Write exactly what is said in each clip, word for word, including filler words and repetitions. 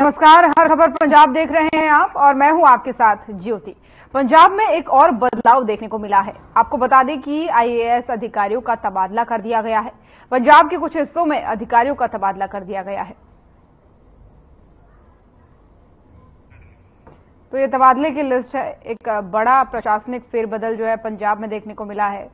नमस्कार, हर खबर पंजाब देख रहे हैं आप और मैं हूं आपके साथ ज्योति। पंजाब में एक और बदलाव देखने को मिला है। आपको बता दें कि आई ए एस अधिकारियों का तबादला कर दिया गया है। पंजाब के कुछ हिस्सों में अधिकारियों का तबादला कर दिया गया है। तो ये तबादले की लिस्ट है। एक बड़ा प्रशासनिक फेरबदल जो है पंजाब में देखने को मिला है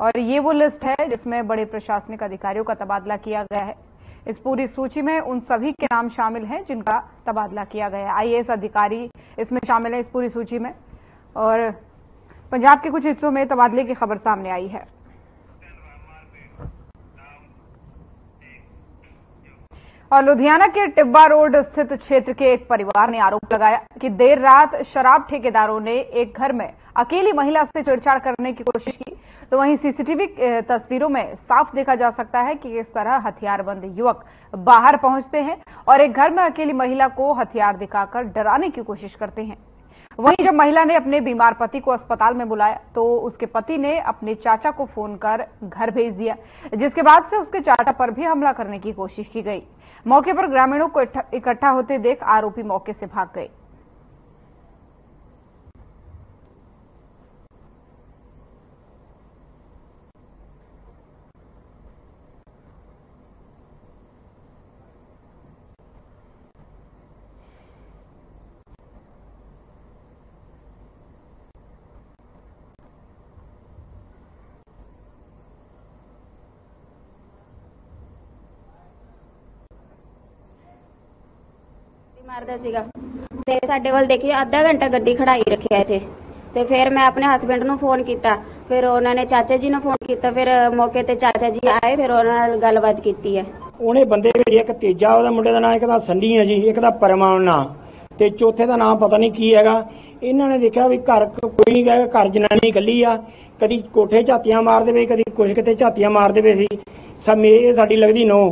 और ये वो लिस्ट है जिसमें बड़े प्रशासनिक अधिकारियों का तबादला किया गया है। इस पूरी सूची में उन सभी के नाम शामिल हैं जिनका तबादला किया गया है। आई ए एस अधिकारी इसमें शामिल है इस पूरी सूची में और पंजाब के कुछ हिस्सों में तबादले की खबर सामने आई है। और लुधियाना के टिब्बा रोड स्थित क्षेत्र के एक परिवार ने आरोप लगाया कि देर रात शराब ठेकेदारों ने एक घर में अकेली महिला से छेड़छाड़ करने की कोशिश की। तो वहीं सी सी टी वी तस्वीरों में साफ देखा जा सकता है कि इस तरह हथियारबंद युवक बाहर पहुंचते हैं और एक घर में अकेली महिला को हथियार दिखाकर डराने की कोशिश करते हैं। वहीं जब महिला ने अपने बीमार पति को अस्पताल में बुलाया तो उसके पति ने अपने चाचा को फोन कर घर भेज दिया, जिसके बाद से उसके चाचा पर भी हमला करने की कोशिश की गई। मौके पर ग्रामीणों को इकट्ठा होते देख आरोपी मौके से भाग गए। मारदा सीगा ते साडे वाल देखिए आधा घंटा गड्डी खड़ाई रखिया इथे ते फिर मैं अपने हस्बैंड नू फोन कीता, फिर उन्होंने चाचा जी नू फोन कीता, फिर मौके ते चाचा जी आए, फिर उन्होंने नाल गलबात कीती है। उन्हें बंदे भेजे एक तेजा ओदा मुंडे दा नाम एक दा संडी है जी, एक दा परमान नाम ते चौथे दा नाम पता नहीं की हैगा। इन्हां ने देखा भी घर कोई नहीं गया, घर जनानी इकल्ली आ, कदी कोठे झातियां मार देवे, कदी कुछ किते झातियां मार देवे सी। सब ये साडी लगदी नो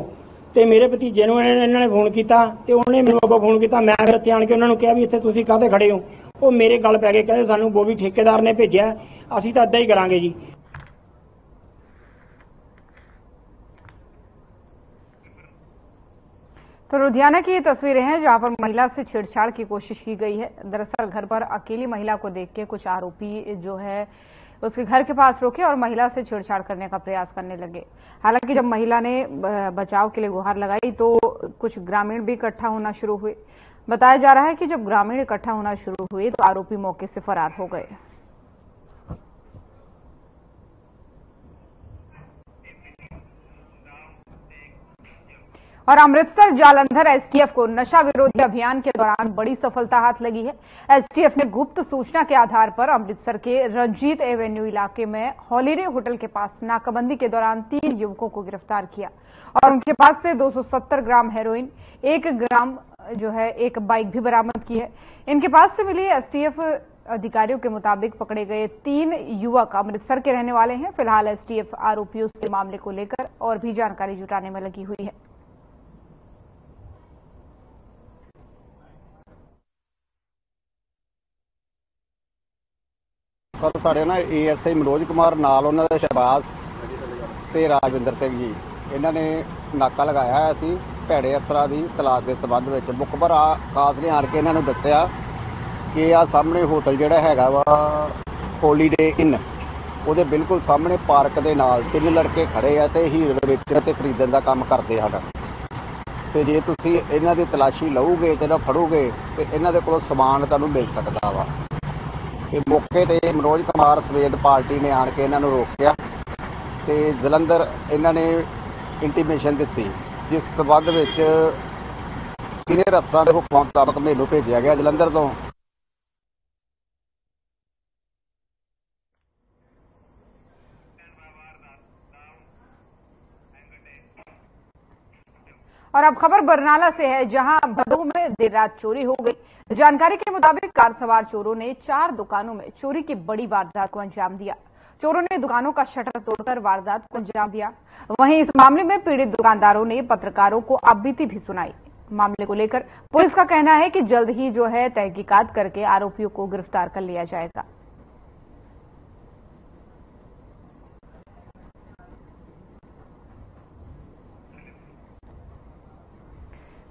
ਤੇ ਮੇਰੇ ਭਤੀਜੇ ਨੂੰ ਇਹਨਾਂ ਨੇ ਫੋਨ ਕੀਤਾ ਤੇ ਉਹਨੇ ਮੈਨੂੰ ਅੱਬਾ ਫੋਨ ਕੀਤਾ। ਮੈਂ ਫਿਰ ਇੱਥੇ ਆਣ ਕੇ ਉਹਨਾਂ ਨੂੰ ਕਿਹਾ ਵੀ ਇੱਥੇ ਤੁਸੀਂ ਕਾਹਦੇ ਖੜੇ ਹੋ। ਉਹ ਮੇਰੇ ਗੱਲ ਪੈ ਗਏ, ਕਹਿੰਦੇ ਸਾਨੂੰ ਬੋਵੀ ਠੇਕੇਦਾਰ ਨੇ ਭੇਜਿਆ, ਅਸੀਂ ਤਾਂ ਅੱਧਾ ਹੀ ਕਰਾਂਗੇ ਜੀ। तो लुधियाना की ये तस्वीरें हैं जहां पर महिला से छेड़छाड़ की कोशिश की गई है। दरअसल घर पर अकेली महिला को देख के कुछ आरोपी जो है उसके घर के पास रुके और महिला से छेड़छाड़ करने का प्रयास करने लगे। हालांकि जब महिला ने बचाव के लिए गुहार लगाई तो कुछ ग्रामीण भी इकट्ठा होना शुरू हुए। बताया जा रहा है कि जब ग्रामीण इकट्ठा होना शुरू हुए तो आरोपी मौके से फरार हो गए। और Amritsar Jalandhar S T F को नशा विरोधी अभियान के दौरान बड़ी सफलता हाथ लगी है। एस टी एफ ने गुप्त सूचना के आधार पर अमृतसर के रंजीत एवेन्यू इलाके में हॉलीडे होटल के पास नाकाबंदी के दौरान तीन युवकों को गिरफ्तार किया और उनके पास से दो सौ सत्तर ग्राम हेरोइन, एक ग्राम जो है एक बाइक भी बरामद की है। इनके पास से मिली एस टी एफ अधिकारियों के मुताबिक पकड़े गए तीन युवक अमृतसर के रहने वाले हैं। फिलहाल एस टी एफ आरोपियों से मामले को लेकर और भी जानकारी जुटाने में लगी हुई है। सर साढ़े ना A S I Manoj Kumar नाल उन्हों का शहबाज तो राजविंदर सिंह जी इन्होंने नाका लगाया होया सी भैड़े अफसरां की तलाश के संबंध में। मुखबर आकाश ने आन के इन्होंने दसिया कि आ सामने होटल जोड़ा हैगा वा हॉलीडे इन, वो बिल्कुल सामने पार्क के नाल तीन लड़के खड़े है तो हीरोइन बेचण ते खरीदण का काम करते हैं। तो जे तुसीं इन्हां दी तलाशी लओगे ते इन्हां फड़ोगे तो इन्हां दे कोलों समान तुहानूं मिल सकदा वा। मौके पर मनोज कुमार समेत पार्टी ने आन के इन्हों रोकया तो जलंधर इन्होंने इंटीमेशन दी, जिस संबंध में सीनियर अफसर के हुक्म मुताबिक मेलू भेजा गया जलंधर तो। और अब खबर बरनाला से है जहां भदोह में देर रात चोरी हो गई। जानकारी के मुताबिक कार सवार चोरों ने चार दुकानों में चोरी की बड़ी वारदात को अंजाम दिया। चोरों ने दुकानों का शटर तोड़कर वारदात को अंजाम दिया। वहीं इस मामले में पीड़ित दुकानदारों ने पत्रकारों को आपबीती भी सुनाई। मामले को लेकर पुलिस का कहना है कि जल्द ही जो है तहकीकात करके आरोपियों को गिरफ्तार कर लिया जाएगा।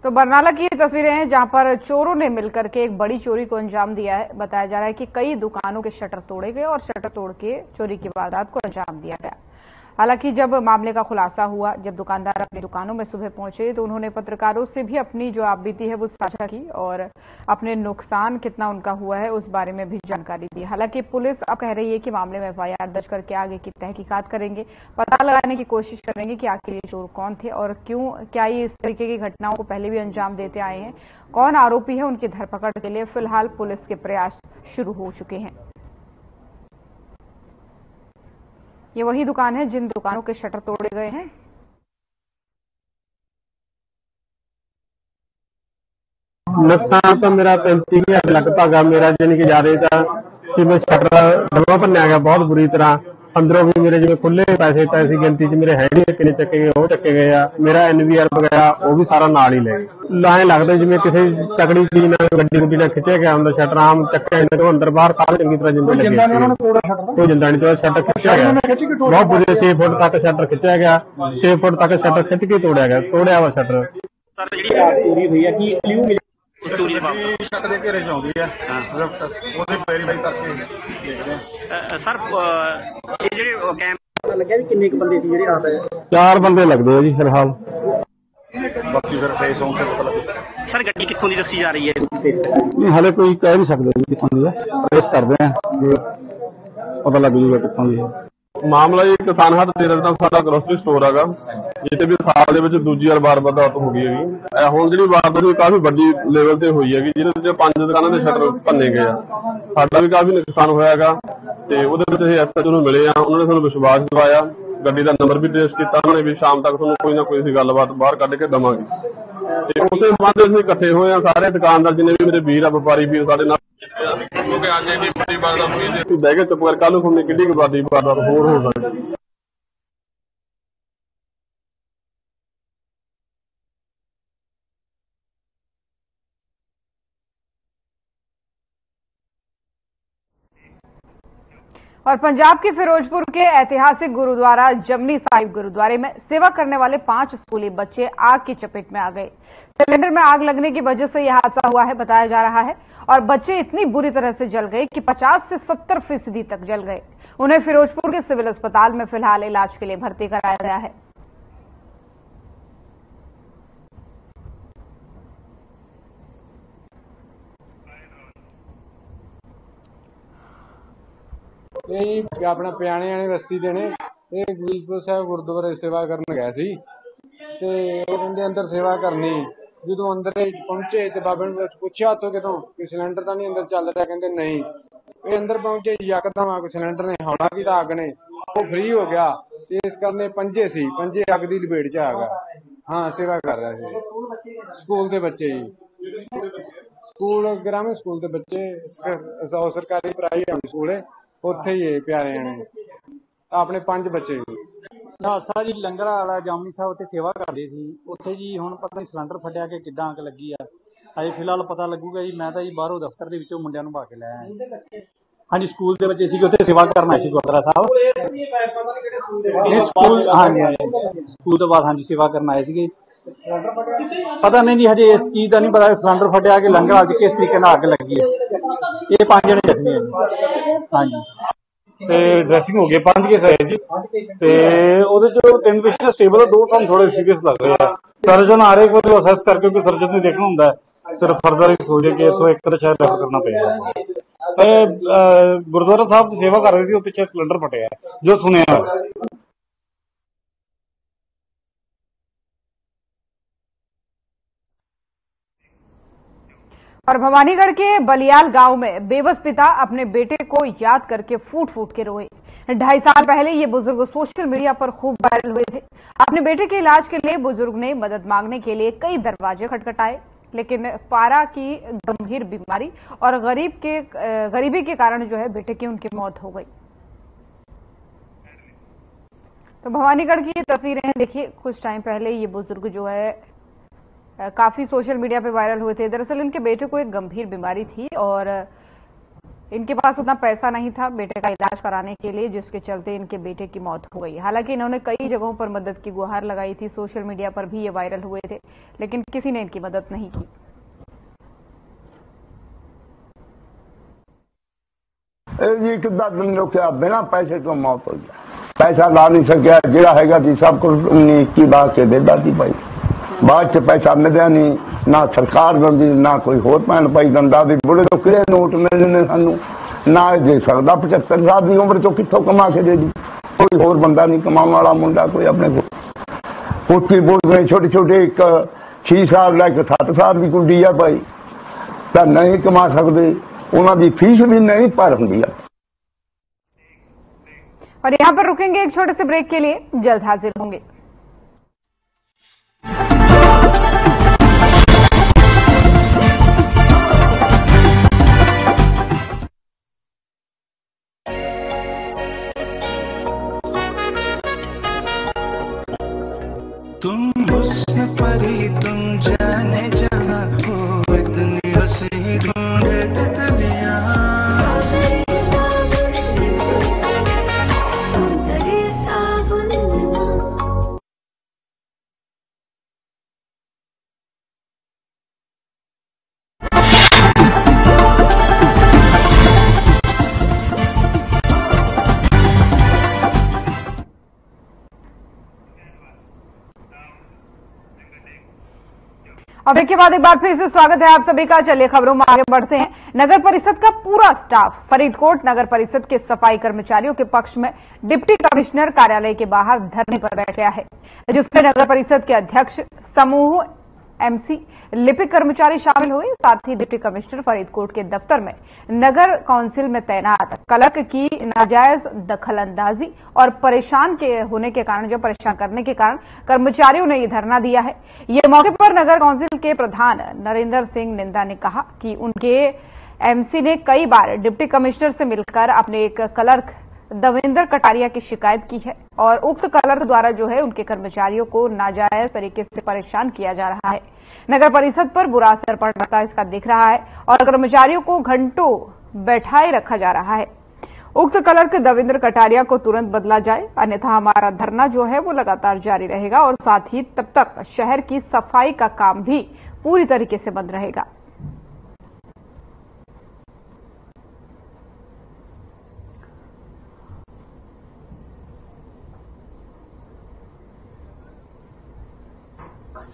तो बरनाला की तस्वीरें हैं जहां पर चोरों ने मिलकर के एक बड़ी चोरी को अंजाम दिया है। बताया जा रहा है कि कई दुकानों के शटर तोड़े गए और शटर तोड़ के चोरी की वारदात को अंजाम दिया गया। हालांकि जब मामले का खुलासा हुआ, जब दुकानदार अपनी दुकानों में सुबह पहुंचे तो उन्होंने पत्रकारों से भी अपनी जो आपबीती है वो साझा की और अपने नुकसान कितना उनका हुआ है उस बारे में भी जानकारी दी। हालांकि पुलिस अब कह रही है कि मामले में एफ आई आर दर्ज करके आगे की तहकीकात करेंगे, पता लगाने की कोशिश करेंगे कि आखिर ये चोर कौन थे और क्यों, क्या ये इस तरीके की घटनाओं को पहले भी अंजाम देते आए हैं, कौन आरोपी है। उनकी धरपकड़ के लिए फिलहाल पुलिस के प्रयास शुरू हो चुके हैं। ये वही दुकान है जिन दुकानों के शटर तोड़े गए हैं। नुकसान तो मेरा पैंतीस हजार लगभग मेरा जन की जा रही था। जिसमें शटर डेवलपमेंट आ गया बहुत बुरी तरह, अंदरों भी मेरे जिम्मे खुले पैसे पैसे गिनती च मेरे हैडी किने चके गए हो चके गए आ, मेरा एन वी आर वगैरा वो भी सारा नाल ही ले गए। लाए लगता जिम्मे किसी तकड़ी चीज ना गड्डी गुड्डी ना खिंचे गया अंदर शटर आम चक्के अंदर बाहर सारे चंगी तरह जिंदा लगे, कोई जिंदा नहीं तोड़ा। शटर खिंचा गया बहुत बुरी, छे फुट तक शटर खिंचा गया, छे फुट तक शटर खिंच के तोड़ा गया तोड़ा हुआ शटर। शटर के रेज हो गई है सर। कैमरा लगे किन्ने बंदे सी जेडे रात है? चार बंदे लगदे जी फिलहाल, बाकी फिर फेस ऑन पे पता लगे। सर गड्डी कित्थों दी दस्सी जा रही है? हाले कोई कह नहीं सकदे जी कित्थों दी है, रेस करदे हैं पता लग जूगा कित्थों दी है। मामला ये किसान हट डेरे का सारा ग्रोसरी स्टोर है जिसे भी साल के दूजी बार बार वारदात हो गई है। हम जी वारदात काफी बड़ी लेवल से हुई है जिन्हें पांच दुकानों के शटर भन्ने गए, साडा भी काफी नुकसान होया। एस एच ओ नूं मिले आ, उन्होंने सानूं विश्वास दिवाया, गड्डी का नंबर भी पेश किया, उन्होंने भी शाम तक सानूं कोई ना कोई सी गलबात बाहर कढ के देवांगे। उस संबंध असीं इकट्ठे होए आ सारे दुकानदार जिन्हें भी मेरे वीर आ व्यापारी वीर साडे नाल बैगे चुप कर कल हमने कि बड़ी वारदात होर हो सकती। और पंजाब के फिरोजपुर के ऐतिहासिक गुरुद्वारा जमनी साहिब गुरुद्वारे में सेवा करने वाले पांच स्कूली बच्चे आग की चपेट में आ गए। सिलेंडर में आग लगने की वजह से यह हादसा हुआ है बताया जा रहा है और बच्चे इतनी बुरी तरह से जल गए कि पचास से सत्तर फीसदी तक जल गए। उन्हें फिरोजपुर के सिविल अस्पताल में फिलहाल इलाज के लिए भर्ती कराया गया है। ये अपना पियाने यूनिवर्सिटी देने गुरु साहब गुरुद्वारे सेवा करने गए सी ते कहंदे अंदर सेवा करनी। जो अंदर पहुंचे तो बाबे ने पूछा तो कितों कि सिलेंडर तो नहीं अंदर चल रहा, कहंदे नहीं। ये अंदर पहुंचे यकदम आग सिलेंडर ने हौला भी आग ने वो फ्री हो गया ते इस करने पंजे सी पंजे अग की लपेट च आ गया। हाँ सेवा कर रहा है स्कूल के बच्चे जी, स्कूल ग्रामीण स्कूल के बच्चे सौ सरकारी प्राइवेट स्कूल है उत्थे ही प्यारे ने अपने पांच बच्चे। हादसा जी लंगर वाला जामनी साहब उत्थे सेवा करते सी, उत्थे जी हुण पता नहीं सिलेंडर फटिया के किद्दां अग लगी आ, अजे फिलहाल पता लगूगा जी। मैं तां जी बाहरों दफ्तर दे विचों मुंडियां नूं पा के लै आया। हाँ जी स्कूल दे बच्चे सी उत्थे सेवा करन आए सी गुरुद्वारा साहब। हाँ जी स्कूल तो बाद हाँ जी सेवा करन आए सी। पता नहीं जी हजे इस चीज का नहीं पता सिलेंडर फटिया के लंगर अज किस तरीके नाल अग लगी है। ये पांच जने जख्मी है। हाँ जी ते ड्रेसिंग हो गई पांच केस है जी ते ओदे जो तीन पेशेंट स्टेबल है, दो सानू थोड़े सीरियस लग रहे हैं। सर्जन आ रहे को असेस करके क्योंकि सर्जन ने देखना हुंदा है सिर्फ फर्दर इस हो जाए कि इथों एक तरह शायद रेफर करना पएगा। गुरुद्वारा साहब की सेवा कर रहे थे उत्थे सिलेंडर फटिया जो सुने और भवानीगढ़ के बलियाल गांव में बेबस पिता अपने बेटे को याद करके फूट फूट के रोए। ढाई साल पहले ये बुजुर्ग सोशल मीडिया पर खूब वायरल हुए थे। अपने बेटे के इलाज के लिए बुजुर्ग ने मदद मांगने के लिए कई दरवाजे खटखटाए लेकिन पारा की गंभीर बीमारी और गरीब के गरीबी के कारण जो है बेटे की उनकी मौत हो गई। तो भवानीगढ़ की ये तस्वीरें हैं, देखिए कुछ टाइम पहले ये बुजुर्ग जो है काफी सोशल मीडिया पे वायरल हुए थे। दरअसल इनके बेटे को एक गंभीर बीमारी थी और इनके पास उतना पैसा नहीं था बेटे का इलाज कराने के लिए, जिसके चलते इनके बेटे की मौत हो गई। हालांकि इन्होंने कई जगहों पर मदद की गुहार लगाई थी, सोशल मीडिया पर भी ये वायरल हुए थे, लेकिन किसी ने इनकी मदद नहीं की। ये कितना दिन लोग क्या बिना पैसे तो मौत हो गया, पैसा ला नहीं सकिया जरा हैगा जी सबको की बात से बेदाती पाई, बाद से पैसा मिलया नहीं, ना सरकार बंदी ना कोई होर भैन भाई दंदा भी बुढ़े तो किले नोट मिलने सानू ना दे सकता। पचहत्तर साल की उम्र तो कितों कमा के दे दी, कोई होर बंदा नहीं कमा वाला मुंडा कोई अपने को पुटी बोल गए छोटे छोटे एक छह साल लैके सत्त साल की गुड्डी है भाई तो नहीं कमा सकते, उन्होंने फीस भी नहीं पर होंगी। और यहाँ पर रुकेंगे एक छोटे से ब्रेक के लिए, जल्द हाजिर होंगे। तुम हुस्न परी तुम जाने जहां हो, दुनिया से ही ढूंढते तलिया और ब्रेक के बाद एक बार फिर से स्वागत है आप सभी का। चलिए खबरों में आगे बढ़ते हैं। नगर परिषद का पूरा स्टाफ फरीदकोट नगर परिषद के सफाई कर्मचारियों के पक्ष में डिप्टी कमिश्नर कार्यालय के बाहर धरने पर बैठ गया है, जिसमें नगर परिषद के अध्यक्ष समूह एमसी लिपिक कर्मचारी शामिल हुए। साथ ही डिप्टी कमिश्नर फरीदकोट के दफ्तर में नगर काउंसिल में तैनात क्लर्क की नाजायज दखलंदाजी और परेशान के होने के कारण जो परेशान करने के कारण कर्मचारियों ने ये धरना दिया है। ये मौके पर नगर काउंसिल के प्रधान नरेंद्र सिंह निंदा ने कहा कि उनके एमसी ने कई बार डिप्टी कमिश्नर से मिलकर अपने एक क्लर्क दविंदर कटारिया की शिकायत की है और उक्त क्लर्क द्वारा जो है उनके कर्मचारियों को नाजायज तरीके से परेशान किया जा रहा है। नगर परिषद पर बुरा असर पड़ता इसका दिख रहा है और कर्मचारियों को घंटों बैठाए रखा जा रहा है। उक्त क्लर्क दविंदर कटारिया को तुरंत बदला जाए, अन्यथा हमारा धरना जो है वो लगातार जारी रहेगा और साथ ही तब तक शहर की सफाई का काम भी पूरी तरीके से बंद रहेगा।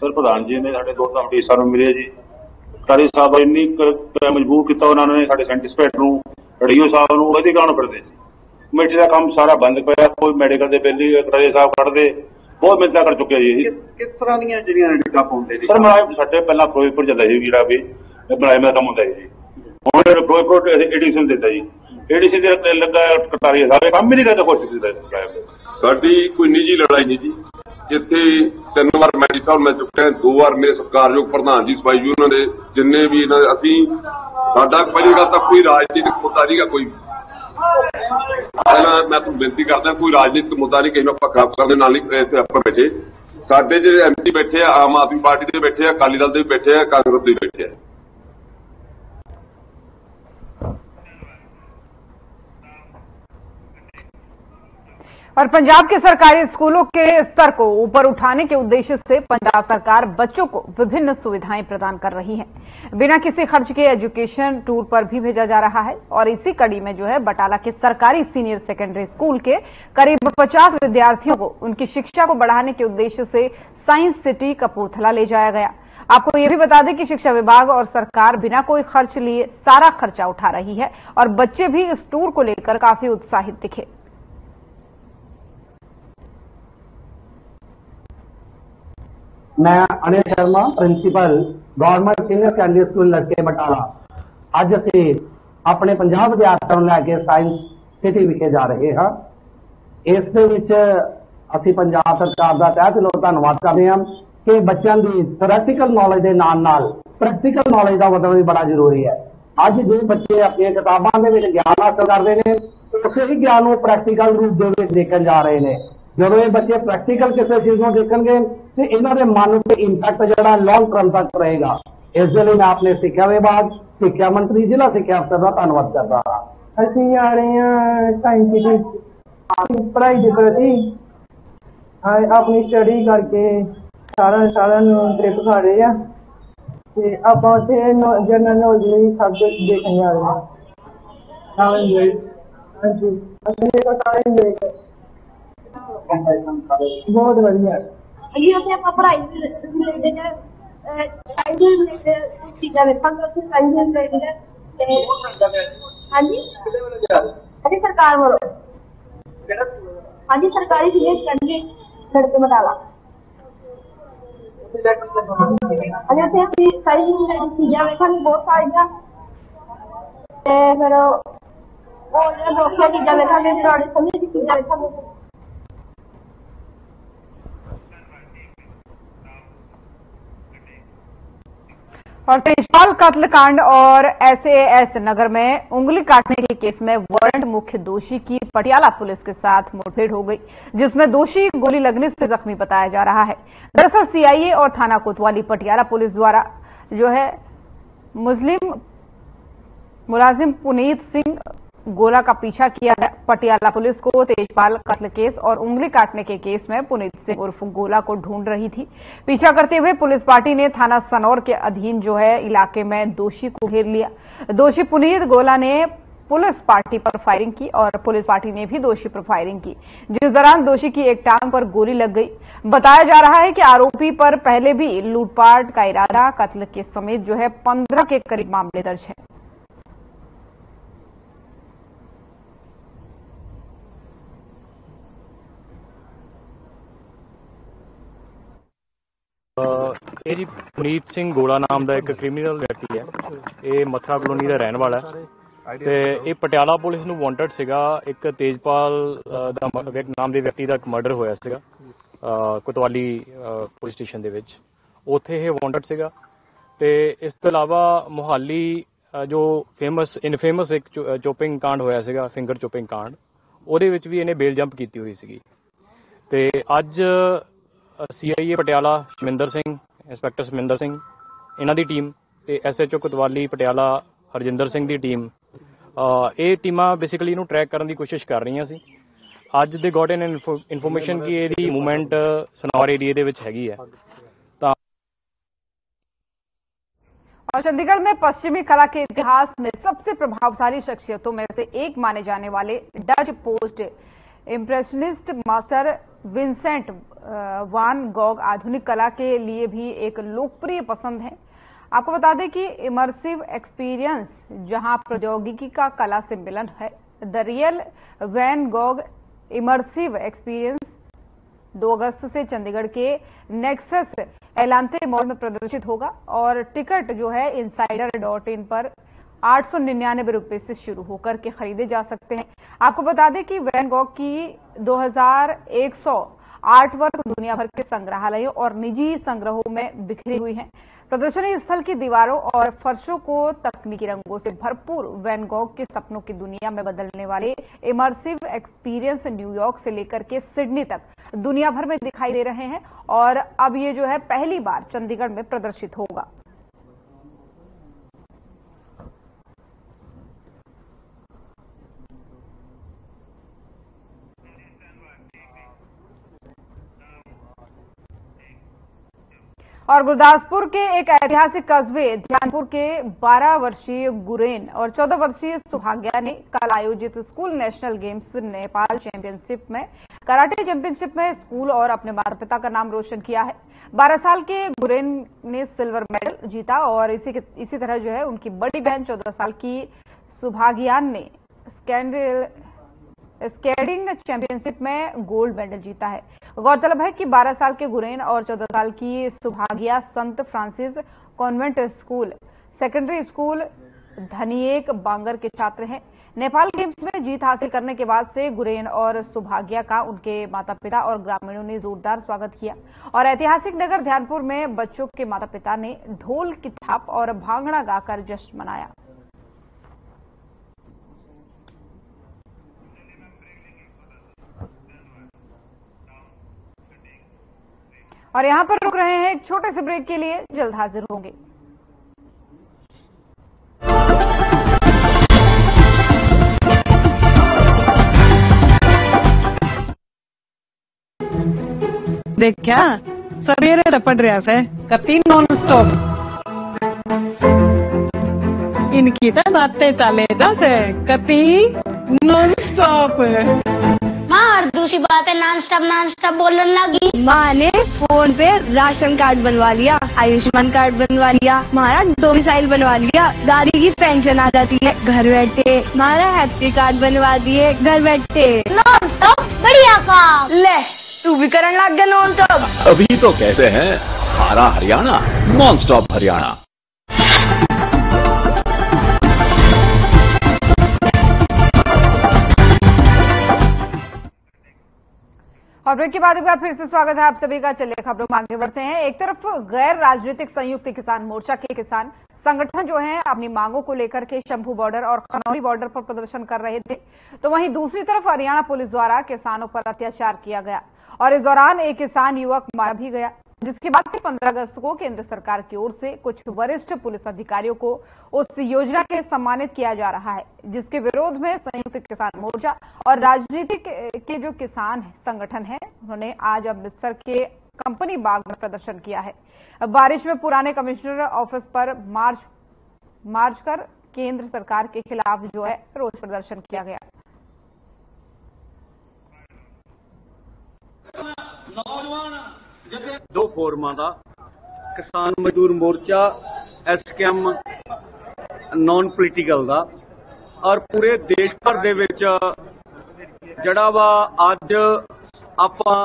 सर प्रधान जी ने साढ़े दो कमेटी साहब मिले जी, कटारी साहब इन्नी मजबूर किया उन्होंने साढ़े सेंटिसपेट नू डीओ साहब नू कहीं कहना पड़ते जी कमेटी का काम सारा बंद पाया, कोई मेडिकल के बिल कटारी साहब कटते बहुत मिन्नत कर चुके जी। किस तरह दियाटा पाते सर मुलाजम साढ़े पहला फिरोजपुर जाता जी जो भी मुलाजम का काम होता है जी, हम फिरोजपुर एडीसी देता जी, एडीसी लगा कटारी साहब काम ही नहीं करता कोशिश। साड़ी कोई निजी लड़ाई नहीं जी, इतने तीन बार मैं साहब मिल चुके हैं, दो बार मेरे सत्कारयोग प्रधान जी सफाई जी उन्होंने जिन्हें भी असि साडा पहली गल तो कोई राजनीतिक मुद्दा नहीं है, कोई पहला मैं तुम बेनती करता कोई राजनीतिक मुद्दा नहीं किसी पक्का करने नाल नहीं बैठे साडे जो एम पी बैठे आ आम आदमी पार्टी के बैठे अकाली दल के बैठे आ कांग्रेस के बैठे। और पंजाब के सरकारी स्कूलों के स्तर को ऊपर उठाने के उद्देश्य से पंजाब सरकार बच्चों को विभिन्न सुविधाएं प्रदान कर रही है। बिना किसी खर्च के एजुकेशन टूर पर भी भेजा जा रहा है और इसी कड़ी में जो है बटाला के सरकारी सीनियर सेकेंडरी स्कूल के करीब पचास विद्यार्थियों को उनकी शिक्षा को बढ़ाने के उद्देश्य से साइंस सिटी कपूरथला ले जाया गया। आपको ये भी बता दें कि शिक्षा विभाग और सरकार बिना कोई खर्च लिए सारा खर्चा उठा रही है और बच्चे भी इस टूर को लेकर काफी उत्साहित दिखे। मैं Anil Sharma principal government senior secondary school लड़के बटाला अज असी अपने पंजाब विद्यार्थियों लैके साइंस सिटी विखे जा रहे हैं। इस असी पंजाब सरकार का तह दिलों धन्यवाद करते हैं कि बच्चों की थरैटिकल नॉलेज के नाल नाल प्रैक्टिकल नॉलेज का बदलना भी बड़ा जरूरी है। अज जो बच्चे अपनी किताबों के ज्ञान हासिल करते हैं उस ही ज्ञान को प्रैक्टिकल रूप के देखने जा रहे हैं। जो ये बच्चे प्रैक्टिकल किसी चीज को देखेंगे तो इन्होंने मन पर इंपैक्ट जो लॉन्ग टर्म तक रहेगा। इस जिले में आपने सिक्ख्या विभाग, सिक्ख्या मंत्री, जिला सिक्ख्या अफसर का धनवाद कर रहा। असं आ रहे हैं साइंस पढ़ाई के प्रति अपनी स्टडी करके सारा सारा ट्रिप कर रहे हैं तो आप जनरल नॉलेज सबजेक्ट देखने जा रहे हैं। हाँ जी हाँ जी असं सारे बहुत बढ़िया चीजा और पेशाल कत्ल कांड और एस ए एस नगर में उंगली काटने के केस में वारंट मुख्य दोषी की पटियाला पुलिस के साथ मुठभेड़ हो गई, जिसमें दोषी गोली लगने से जख्मी बताया जा रहा है। दरअसल सी आई ए और थाना कोतवाली पटियाला पुलिस द्वारा जो है मुस्लिम मुलाजिम पुनीत सिंह गोला का पीछा किया गया। पटियाला पुलिस को तेजपाल कत्ल केस और उंगली काटने के केस में पुनीत सिंह उर्फ गोला को ढूंढ रही थी। पीछा करते हुए पुलिस पार्टी ने थाना सनौर के अधीन जो है इलाके में दोषी को घेर लिया। दोषी पुनीत गोला ने पुलिस पार्टी पर फायरिंग की और पुलिस पार्टी ने भी दोषी पर फायरिंग की, जिस दौरान दोषी की एक टांग पर गोली लग गई। बताया जा रहा है कि आरोपी पर पहले भी लूटपाट का इरादा, कत्ल के समेत जो है पंद्रह के करीब मामले दर्ज है। ਇਹ ਜੀ ਮਨਮੀਤ ਸਿੰਘ ਗੋਲਾ ਨਾਮ ਦਾ ਇੱਕ ਕ੍ਰਿਮੀਨਲ ਵਿਅਕਤੀ ਹੈ। ਇਹ ਮਥਰਾ ਕਲੋਨੀ ਦਾ ਰਹਿਣ ਵਾਲਾ ਹੈ ਤੇ ਇਹ ਪਟਿਆਲਾ ਪੁਲਿਸ ਨੂੰ ਵਾਂਟਡ ਸੀਗਾ। ਇੱਕ ਤੇਜਪਾਲ ਦਾ ਨਾਮ ਦੇ ਵਿਅਕਤੀ ਦਾ ਮਰਡਰ ਹੋਇਆ ਸੀਗਾ ਕੋਤਵਾਲੀ ਪੁਲਿਸ ਸਟੇਸ਼ਨ ਦੇ ਵਿੱਚ, ਉੱਥੇ ਇਹ ਵਾਂਟਡ ਸੀਗਾ। ਤੇ ਇਸ ਤੋਂ ਇਲਾਵਾ ਮੁਹਾਲੀ ਜੋ ਫੇਮਸ ਇਨਫੇਮਸ ਇੱਕ ਚੋਪਿੰਗ ਕਾਂਡ ਹੋਇਆ ਸੀਗਾ, ਫਿੰਗਰ ਚੋਪਿੰਗ ਕਾਂਡ, ਉਹਦੇ ਵਿੱਚ ਵੀ ਇਹਨੇ ਬੇਲ ਜੰਪ ਕੀਤੀ ਹੋਈ ਸੀਗੀ। ਤੇ ਅੱਜ C I A Patiala Shaminder Singh, inspector Shaminder Singh, इन्हां दी टीम ते एस एच ओ कोतवाली पटियाला हरजिंदर सिंह दी टीम, ये टीमां बेसिकली इन्हूं ट्रैक करने की कोशिश कर रही सी। अज दे गॉट इन इनफॉर्मेशन कि इहदी मूवमेंट सनौर एरिए दे विच हैगी है। और चंडीगढ़ में पश्चिमी कला के इतिहास में सबसे प्रभावशाली शख्सियतों में से एक माने जाने वाले Dutch post impressionist master Vincent van Gogh आधुनिक कला के लिए भी एक लोकप्रिय पसंद है। आपको बता दें कि इमर्सिव एक्सपीरियंस, जहां प्रौद्योगिकी का कला से मिलन है, the real van Gogh immersive experience दो अगस्त से चंडीगढ़ के नेक्सस एलांते मॉल में प्रदर्शित होगा और टिकट जो है इनसाइडर डॉट इन पर आठ सौ निन्यानवे रुपए से शुरू होकर के खरीदे जा सकते हैं। आपको बता दें कि वैन गॉग की दो हज़ार एक सौ आर्ट वर्क दुनिया भर के संग्रहालयों और निजी संग्रहों में बिखरी हुई हैं। प्रदर्शनी स्थल की दीवारों और फर्शों को तकनीकी रंगों से भरपूर वैन गॉग के सपनों की दुनिया में बदलने वाले इमर्सिव एक्सपीरियंस न्यूयॉर्क से लेकर के सिडनी तक दुनिया भर में दिखाई दे रहे हैं और अब ये जो है पहली बार चंडीगढ़ में प्रदर्शित होगा। और गुरदासपुर के एक ऐतिहासिक कस्बे ध्यानपुर के बारह वर्षीय गुरेन और चौदह वर्षीय सुभाग्या ने कल आयोजित school national games Nepal championship में कराटे चैंपियनशिप में स्कूल और अपने माता पिता का नाम रोशन किया है। बारह साल के गुरेन ने सिल्वर मेडल जीता और इसी इसी तरह जो है उनकी बड़ी बहन चौदह साल की सुभाग्यान ने स्केटिंग चैंपियनशिप में गोल्ड मेडल जीता है। गौरतलब है कि बारह साल के गुरेन और चौदह साल की सुभाग्या संत Francis convent school secondary school धनियेक बांगर के छात्र हैं। नेपाल गेम्स में जीत हासिल करने के बाद से गुरेन और सुभाग्या का उनके माता पिता और ग्रामीणों ने जोरदार स्वागत किया और ऐतिहासिक नगर ध्यानपुर में बच्चों के माता पिता ने ढोल की थाप और भांगड़ा गाकर जश्न मनाया। और यहाँ पर रुक रहे हैं एक छोटे से ब्रेक के लिए, जल्द हाजिर होंगे। देखा सवेरे लपट रहा है कती नॉन स्टॉप इनकी तो बातें चले दस कती नॉन स्टॉप। माँ और दूसरी बात है नॉन स्टॉप नॉन स्टॉप बोलने लगी। माँ ने फोन पे राशन कार्ड बनवा लिया, आयुष्मान कार्ड बनवा लिया, मारा डोमिसाइल बनवा लिया, दादी की पेंशन आ जाती है घर बैठे, मारा हैप्पी कार्ड बनवा दिए घर बैठे। नॉन स्टॉप बढ़िया काम, ले तू भी करने लग गया नॉन स्टॉप। अभी तो कहते हैं हमारा हरियाणा नॉन स्टॉप हरियाणा। और ब्रेक के बाद एक बार फिर से स्वागत है आप सभी का। चलिए खबरों में आगे बढ़ते हैं। एक तरफ गैर राजनीतिक संयुक्त किसान मोर्चा के किसान संगठन जो है अपनी मांगों को लेकर के शंभू बॉर्डर और खनौरी बॉर्डर पर प्रदर्शन कर रहे थे, तो वहीं दूसरी तरफ हरियाणा पुलिस द्वारा किसानों पर अत्याचार किया गया और इस दौरान एक किसान युवक मारा भी गया, जिसके बाद पंद्रह अगस्त को केंद्र सरकार की ओर से कुछ वरिष्ठ पुलिस अधिकारियों को उस योजना के सम्मानित किया जा रहा है, जिसके विरोध में संयुक्त किसान मोर्चा और राजनीतिक के जो किसान संगठन है उन्होंने आज अमृतसर के कंपनी बाग में प्रदर्शन किया है। बारिश में पुराने कमिश्नर ऑफिस पर मार्च मार्च कर केंद्र सरकार के खिलाफ जो है रोष प्रदर्शन किया गया। दो फोरमां दा किसान मजदूर मोर्चा एसकेएम नॉन पोलिटिकल दा और पूरे देश भर दे विच जड़ा वा अज आपां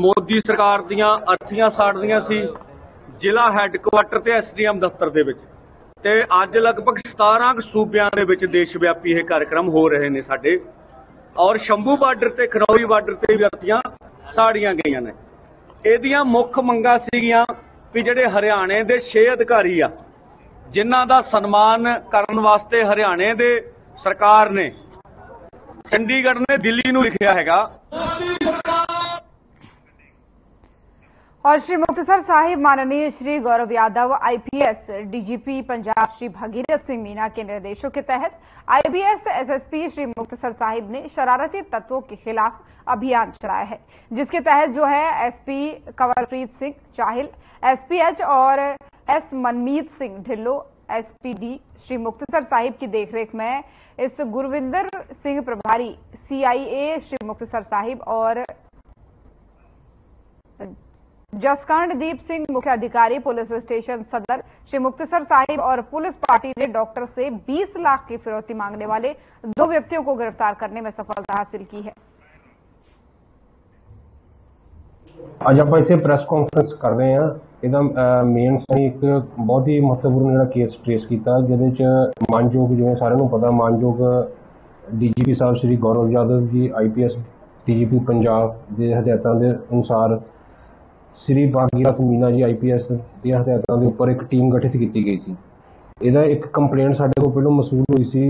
मोदी सरकार दीयां अर्थियां साड़दियां सी जिला हैडक्वार्टर ते एसडीएम दफ्तर दे विच ते अज लगभग सत्रह सूबियां दे विच देश व्यापी ये कार्यक्रम हो रहे ने साडे और शंभू बार्डर ते खनौरी बार्डर ते भी अर्थियां साड़ियां गईयां ने। ਇਹਦੀਆਂ ਮੁੱਖ ਮੰਗਾਂ ਸੀਗੀਆਂ ਵੀ ਜਿਹੜੇ ਹਰਿਆਣੇ ਦੇ ਛੇ ਅਧਿਕਾਰੀ ਆ ਜਿਨ੍ਹਾਂ ਦਾ ਸਨਮਾਨ ਕਰਨ ਵਾਸਤੇ ਹਰਿਆਣੇ ਦੇ ਸਰਕਾਰ ਨੇ ਚੰਡੀਗੜ੍ਹ ਨੇ ਦਿੱਲੀ ਨੂੰ ਲਿਖਿਆ ਹੈਗਾ। और श्री मुक्तसर साहिब माननीय श्री गौरव यादव आईपीएस डीजीपी पंजाब श्री भगीरथ सिंह मीणा के निर्देशों के तहत आईपीएस एसएसपी श्री मुक्तसर साहिब ने शरारती तत्वों के खिलाफ अभियान चलाया है, जिसके तहत जो है एसपी कंवरप्रीत सिंह चाहल, एसपीएच और एस मनमीत सिंह ढिल्लो एसपीडी श्री मुक्तसर साहिब की देखरेख में इस गुरविंदर सिंह प्रभारी सीआईए श्री मुक्तसर साहिब और जसकरण दीप सिंह मुख्य अधिकारी पुलिस स्टेशन सदर श्री मुक्तसर साहिब और पुलिस पार्टी ने डॉक्टर से बीस लाख की फिरौती मांगने वाले दो व्यक्तियों को गिरफ्तार करने में सफलता हासिल की है। आज आप इतने प्रेस कॉन्फ्रेंस कर रहे हैं ਇਹਦਾ ਮੇਨ ਸੀ ਇੱਕ ਬਹੁਤ ਹੀ ਮਹੱਤਵਪੂਰਨ ਜਿਹੜਾ ਕੇਸ ਟ੍ਰੇਸ ਕੀਤਾ ਜਿਹਦੇ ਚ ਮਾਨਯੋਗ ਜਿਵੇਂ ਸਾਰਿਆਂ ਨੂੰ ਪਤਾ ਮਾਨਯੋਗ ਡੀਜੀਪੀ ਸਾਹਿਬ ਸ਼੍ਰੀ ਗੌਰਵ ਯਾਦਵ ਜੀ ਆਈਪੀਐਸ ਡੀਜੀਪੀ ਪੰਜਾਬ ਦੇ ਹਦਾਇਤਾਂ ਦੇ ਅਨੁਸਾਰ Shri Bhagirath Meena ji I P S की हदायतों के उपर एक टीम गठित की गई थी। यदा एक कंप्लेंट साढ़े को पहलों मसूल हुई सी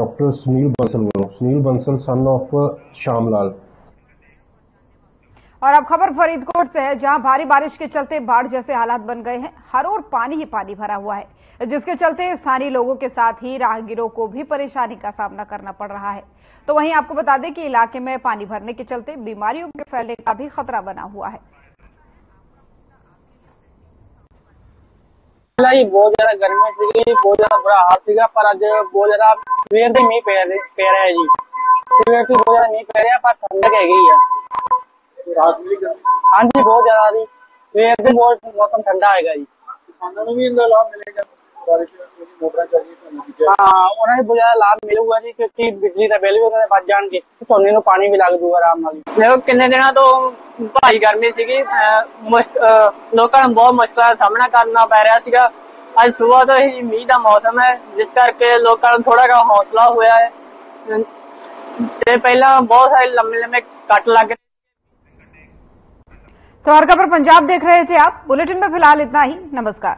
डॉक्टर सुनील बंसल वालों, सुनील बंसल सन ऑफ श्याम लाल। और अब खबर फरीदकोट से है, जहां भारी बारिश के चलते बाढ़ जैसे हालात बन गए हैं। हर ओर पानी ही पानी भरा हुआ है, जिसके चलते स्थानीय लोगों के साथ ही राहगीरों को भी परेशानी का सामना करना पड़ रहा है। तो वहीं आपको बता दें कि इलाके में पानी भरने के चलते बीमारियों के फैलने का भी खतरा बना हुआ है। ये बहुत ज्यादा गर्मी थी, बहुत ज्यादा बुरा हाल थी, पर अज बहुत ज्यादा सवेर से मीह पै रहा है जी। सवेर से बहुत ज्यादा मीह पै रहा है पर ठंडक है हाँ जी बहुत ज्यादा जी। सवेर से बहुत मौसम ठंडा है जी। हाँ उन्हें बहुत ज्यादा लाभ मिलेगा जी, क्योंकि बिजली का बिल भी उन्होंने बच जाएंगे, झोने को पानी भी लग जूगा आराम देखो। किन्ने दिन तो भारी गर्मी सी, लोगों ने बहुत मुश्किल का सामना करना पै रहा। अज सुबह तो ही मीह का मौसम है, जिस करके लोगों थोड़ा का हौसला हुआ है। पहला बहुत सारे लंबे लंबे कट लग गए। तो और खबर पंजाब देख रहे थे आप। बुलेटिन में फिलहाल इतना ही। नमस्कार।